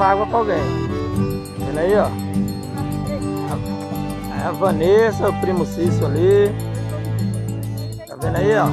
dava água pra alguém. Olha aí, ó. A Vanessa, o primo Cício ali. Tá vendo aí, ó?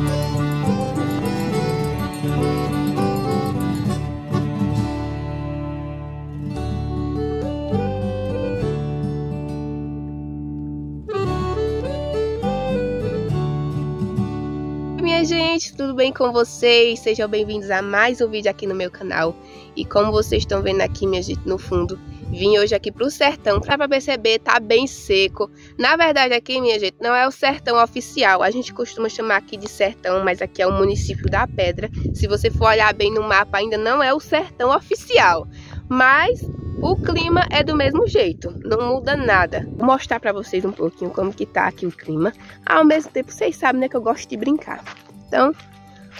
Minha gente, tudo bem com vocês? Sejam bem-vindos a mais um vídeo aqui no meu canal. E como vocês estão vendo aqui, minha gente, no fundo, vim hoje aqui pro sertão, pra perceber, tá bem seco. Na verdade aqui, minha gente, não é o sertão oficial, a gente costuma chamar aqui de sertão, mas aqui é o município da Pedra. Se você for olhar bem no mapa, ainda não é o sertão oficial, mas o clima é do mesmo jeito, não muda nada. Vou mostrar pra vocês um pouquinho como que tá aqui o clima. Ao mesmo tempo, vocês sabem, né, que eu gosto de brincar. Então,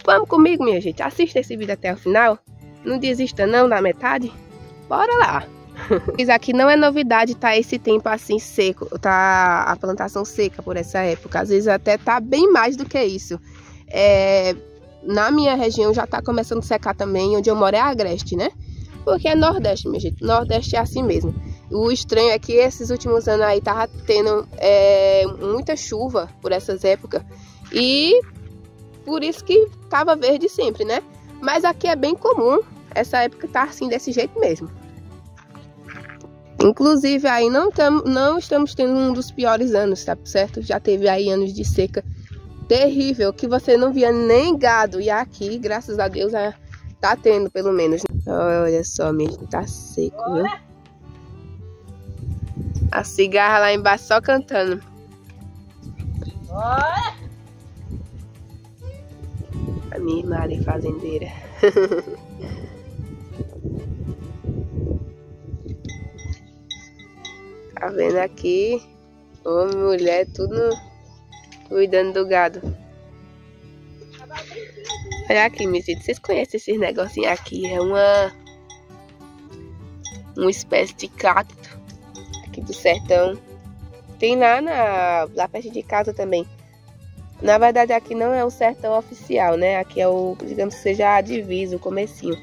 vamos comigo, minha gente. Assista esse vídeo até o final. Não desista não, na metade. Bora lá! Isso aqui não é novidade, tá esse tempo assim seco, tá a plantação seca por essa época. Às vezes até tá bem mais do que isso. Na minha região já tá começando a secar também, onde eu moro é agreste, né? Porque é Nordeste, minha gente. Nordeste é assim mesmo. O estranho é que esses últimos anos aí tava tendo muita chuva por essas épocas. E por isso que tava verde sempre, né? Mas aqui é bem comum essa época tá assim, desse jeito mesmo. Inclusive aí não estamos tendo um dos piores anos, tá certo? Já teve aí anos de seca terrível, que você não via nem gado. E aqui, graças a Deus, tá tendo pelo menos. Olha só, mesmo, tá seco, viu? A cigarra lá embaixo só cantando. A minha irmã ali, fazendeira. Tá vendo aqui? Homem, mulher, tudo cuidando do gado. Olha aqui, meus filhos. Vocês conhecem esses negocinhos aqui? É uma espécie de cacto aqui do sertão. Tem lá perto de casa também. Na verdade, aqui não é o sertão oficial, né? Aqui é o, digamos que seja a divisa, o comecinho.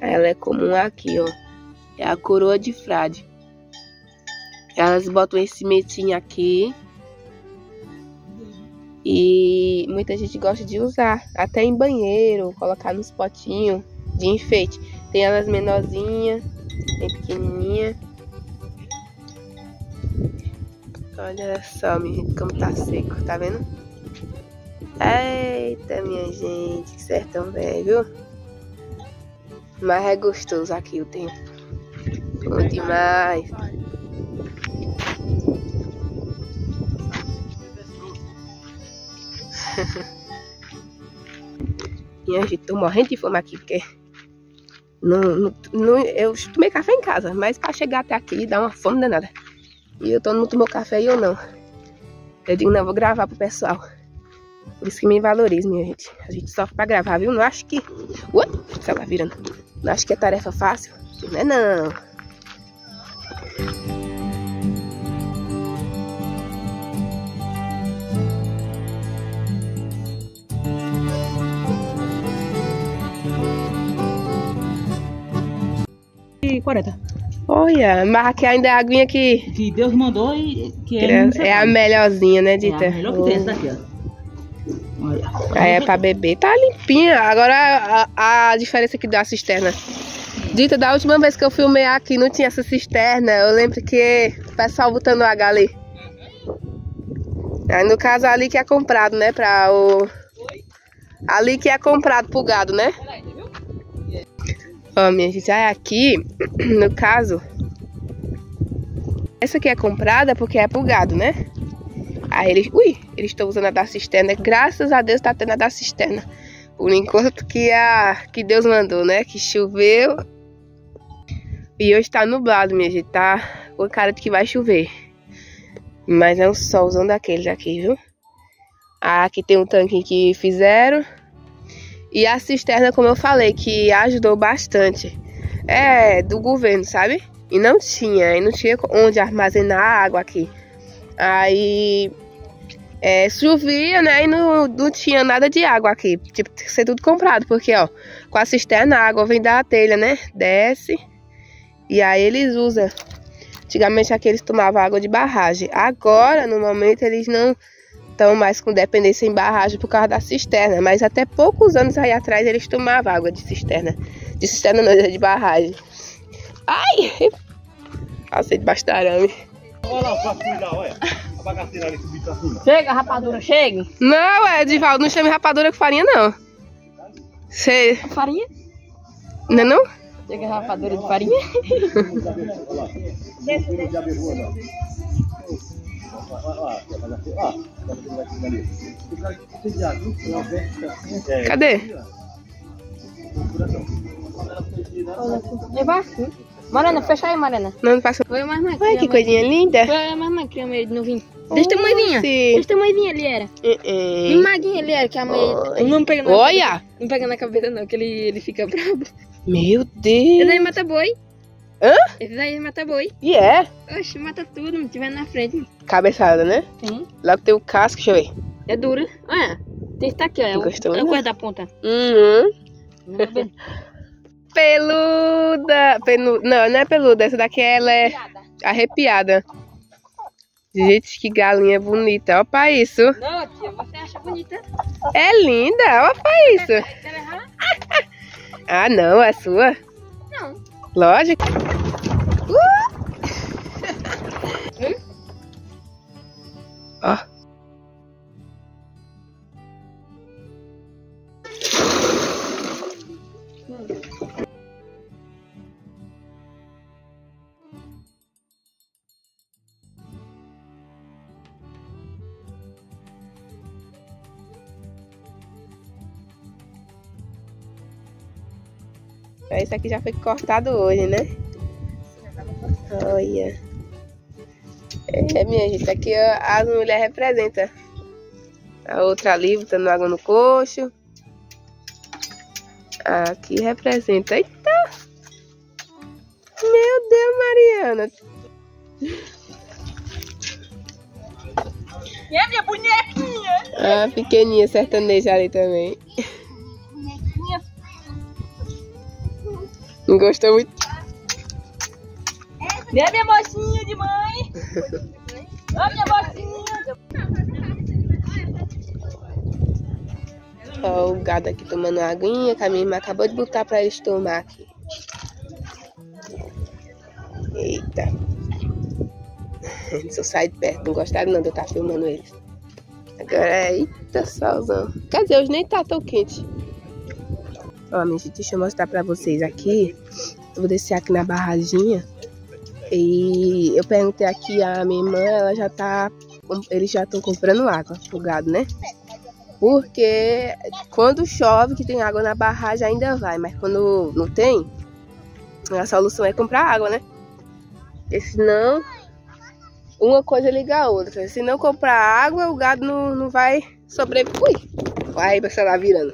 Ela é comum aqui, ó. É a coroa de frade. Elas botam esse cimentinho aqui e muita gente gosta de usar, até em banheiro, colocar nos potinhos de enfeite. Tem elas menorzinhas, tem pequenininha. Olha só, minha gente, como tá seco, tá vendo? Eita, minha gente, que sertão velho, viu? Mas é gostoso aqui o tempo, bom demais. E a gente, tô morrendo de fome aqui, porque eu tomei café em casa, mas pra chegar até aqui dá uma fome danada. E eu não tomou café e eu não. Eu digo, não, vou gravar pro pessoal. Por isso que me valoriza, minha gente. A gente sofre pra gravar, viu? Não acho que... Ui, tá lá virando. Não acho que é tarefa fácil. Não é não. Olha, mas aqui ainda é a aguinha que Deus mandou e que é a melhorzinha, né, Dita? É a melhor que tem essa daqui, ó. Olha. Aí é pra beber, tá limpinha. Agora a diferença que dá a cisterna. Dita, da última vez que eu filmei aqui não tinha essa cisterna. Eu lembro que o pessoal botando água ali. Aí no caso ali que é comprado, né, pra o... Ali que é comprado pro gado, né? Ó, minha gente, aqui, no caso, essa aqui é comprada porque é pro gado, né? Aí eles estão usando a da cisterna. Graças a Deus tá tendo a da cisterna. Por enquanto que que Deus mandou, né? Que choveu. E hoje tá nublado, minha gente. Tá com a cara de que vai chover. Mas é um solzão daqueles aqui, viu? Aqui tem um tanque que fizeram. E a cisterna, como eu falei, que ajudou bastante, é do governo, sabe? E não tinha onde armazenar água aqui. Aí chovia, né? E não tinha nada de água aqui. Tipo, tem que ser tudo comprado, porque ó, com a cisterna a água vem da telha, né? Desce E aí eles usam. Antigamente aqui eles tomavam água de barragem. Agora, no momento, eles não estão mais com dependência em barragem por causa da cisterna. Mas até poucos anos aí atrás eles tomavam água de cisterna. De cisterna não, de barragem. Ai! Passei debaixo do arame. Olha lá, olha. A bagaceira ali subiu pra cima. Chega, rapadura, chega. Não, é, Edivaldo, não chame rapadura com farinha, não. Você... Farinha? Não é não? Chega rapadura de farinha. Cadê? Levar aqui. Morena, fecha aí, Morena. Não passa. Foi mais uma. Olha que coisinha linda. Foi mais uma criança meio de novinho. Deixa a mãezinha. Deixa a mãezinha ali era. Que maguinha ele era que a mãe. Não pega na cabeça. Não pega na cabeça não, que ele fica brabo. Meu Deus! Esse daí mata boi. Hã? Esse daí mata boi. E é? Oxe, mata tudo, não tiver na frente. Cabeçada, né? Sim. Logo tem o casco, deixa eu ver. É dura. Olha, tem que estar aqui, ó. Gostou, é o coisa da ponta. Uhum. Peluda. Não é peluda, essa daqui ela é arrepiada. Gente, que galinha bonita. Olha pra isso. Não, tia, você acha bonita? É linda, olha pra isso. Ah, não, é sua? Não. Lógico. Ó. Esse aqui já foi cortado hoje, né? Olha. É, minha gente, aqui as mulheres representam. A outra ali botando água no coxo. Aqui representa. Eita! Meu Deus, Mariana! E a minha bonequinha? Ah, pequenininha sertaneja ali também. Não gostou muito. Vem a minha mocinha de mãe. Olha minha mocinha. Ó o gado aqui tomando aguinha que a minha irmã acabou de botar pra eles tomar aqui. Eita. Eles saem de perto, não gostaram não de eu estar filmando eles. Agora, eita solzão. Quer dizer, hoje nem tá tão quente. Ó, minha gente, deixa eu mostrar pra vocês aqui. Eu vou descer aqui na barraginha. E eu perguntei aqui a minha irmã, ela já tá... Eles já estão comprando água pro gado, né? Porque quando chove, que tem água na barragem, ainda vai. Mas quando não tem, a solução é comprar água, né? Porque senão, uma coisa liga a outra. Se não comprar água, o gado não vai sobreviver. Ui! Vai, pra lá virando.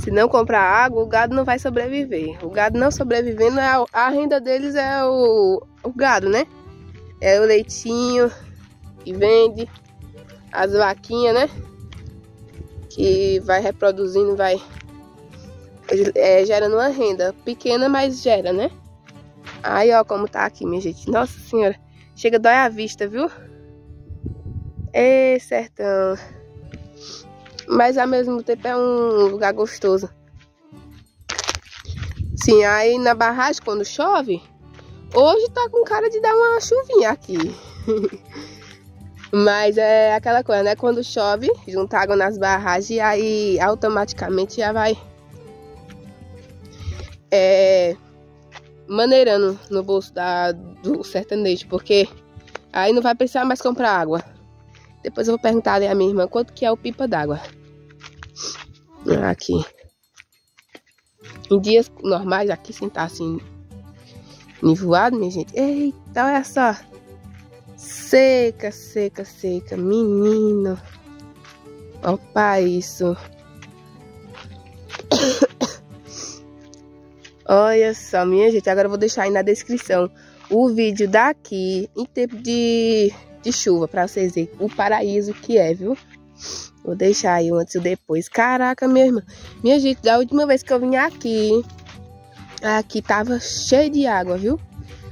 Se não comprar água, o gado não vai sobreviver. O gado não sobrevivendo, a renda deles é o gado, né? É o leitinho que vende, as vaquinhas, né? Que vai reproduzindo, vai gerando uma renda pequena, mas gera, né? Aí, ó, como tá aqui, minha gente. Nossa Senhora, chega dói a vista, viu? Ei, sertão. Mas ao mesmo tempo é um lugar gostoso. Sim, aí na barragem quando chove, hoje tá com cara de dar uma chuvinha aqui. Mas é aquela coisa, né? Quando chove, junta água nas barragens, aí automaticamente já vai maneirando no bolso do sertanejo. Porque aí não vai precisar mais comprar água. Depois eu vou perguntar ali a minha irmã quanto que é o pipa d'água. Aqui. Em dias normais, aqui sem estar assim nivoado, minha gente. Eita, olha só. Seca, seca, seca. Menino. Opa, isso. Olha só, minha gente. Agora eu vou deixar aí na descrição o vídeo daqui em tempo de chuva, pra vocês verem o paraíso que é, viu? Vou deixar aí antes e depois. Caraca, minha irmã. Minha gente, da última vez que eu vim aqui, Aqui tava cheio de água, viu?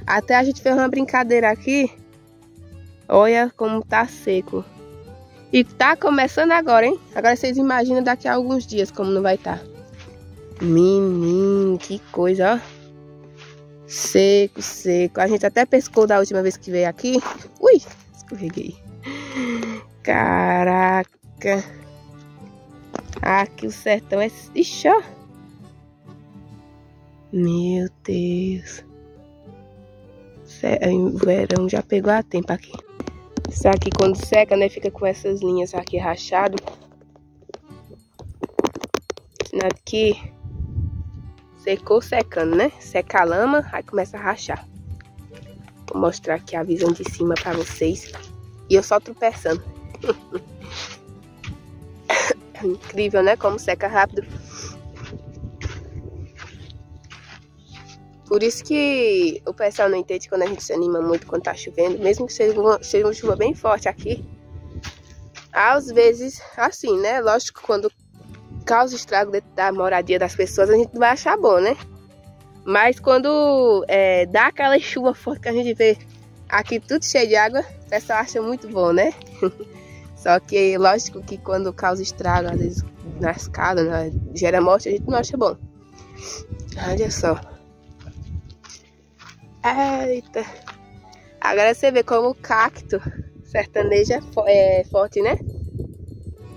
Até a gente fez uma brincadeira aqui. Olha como tá seco. E tá começando agora, hein? Agora vocês imaginam daqui a alguns dias como não vai estar. Menino, que coisa, ó. Seco, seco. A gente até pescou da última vez que veio aqui. Ui, escorreguei. Caraca. Aqui o sertão é... Ixi, ó. Meu Deus. O verão já pegou há tempo aqui. Isso aqui quando seca, né? Fica com essas linhas aqui rachadas. Sinal de que... secou secando, né? Seca a lama, aí começa a rachar. Vou mostrar aqui a visão de cima pra vocês. E eu só tropeçando. É incrível, né? Como seca rápido. Por isso que o pessoal não entende quando a gente se anima muito quando tá chovendo. Mesmo que seja uma chuva bem forte aqui. Às vezes, assim, né? Lógico, quando... causa estrago dentro da moradia das pessoas, a gente não vai achar bom, né? Mas quando dá aquela chuva forte que a gente vê aqui tudo cheio de água, o pessoal acha muito bom, né? Só que lógico que quando causa estrago, às vezes nas casas, gera morte, a gente não acha bom. Olha só. Eita. Agora você vê como o cacto sertanejo é forte, né?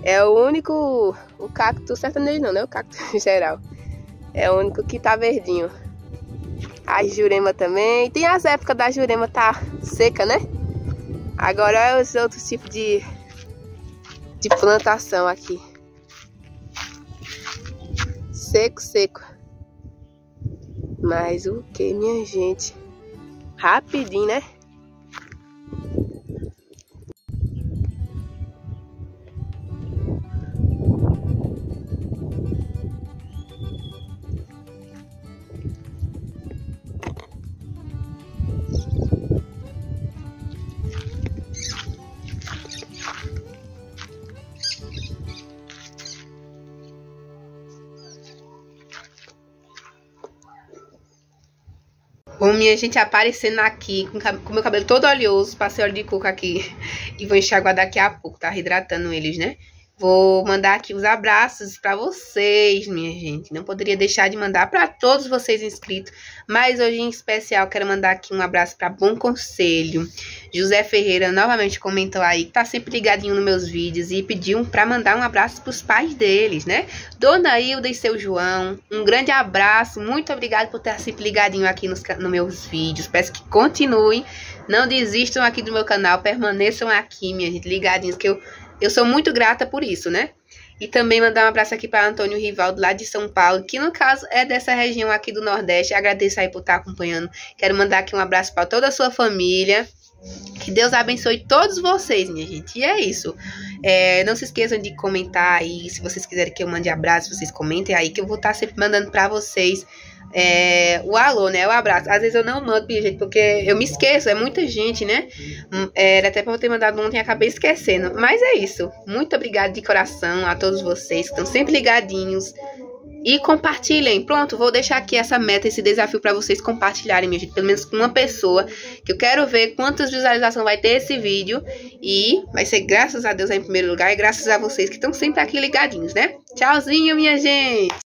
É o único, o cacto sertanejo não, né? O cacto geral. É o único que tá verdinho. A jurema também. Tem as épocas da jurema tá seca, né? Agora é os outros tipos de plantação aqui. Seco, seco. Mas o que, minha gente? Rapidinho, né? Bom, minha gente, aparecendo aqui com meu cabelo todo oleoso, passei óleo de coco aqui e vou enxaguar daqui a pouco, tá reidratando eles, né? Vou mandar aqui os abraços pra vocês, minha gente. Não poderia deixar de mandar pra todos vocês inscritos, mas hoje em especial quero mandar aqui um abraço pra Bom Conselho. José Ferreira novamente comentou aí que tá sempre ligadinho nos meus vídeos e pediu pra mandar um abraço pros pais deles, né? Dona Hilda e seu João, um grande abraço, muito obrigado por estar sempre ligadinho aqui nos meus vídeos. Peço que continuem, não desistam aqui do meu canal, permaneçam aqui, minha gente, ligadinhos, que eu sou muito grata por isso, né? E também mandar um abraço aqui para Antônio Rivaldo, lá de São Paulo, que no caso é dessa região aqui do Nordeste. Agradeço aí por estar acompanhando. Quero mandar aqui um abraço para toda a sua família. Que Deus abençoe todos vocês, minha gente. E é isso. Não se esqueçam de comentar aí. Se vocês quiserem que eu mande abraço, vocês comentem aí, que eu vou estar sempre mandando para vocês o alô, né? O abraço. Às vezes eu não mando, minha gente, porque eu me esqueço. É muita gente, né? Era até pra eu ter mandado ontem e acabei esquecendo. Mas é isso. Muito obrigada de coração a todos vocês que estão sempre ligadinhos. E compartilhem. Pronto, vou deixar aqui essa meta, esse desafio pra vocês compartilharem, minha gente. Pelo menos com uma pessoa, que eu quero ver quantas visualizações vai ter esse vídeo. E vai ser graças a Deus aí em primeiro lugar. E graças a vocês que estão sempre aqui ligadinhos, né? Tchauzinho, minha gente!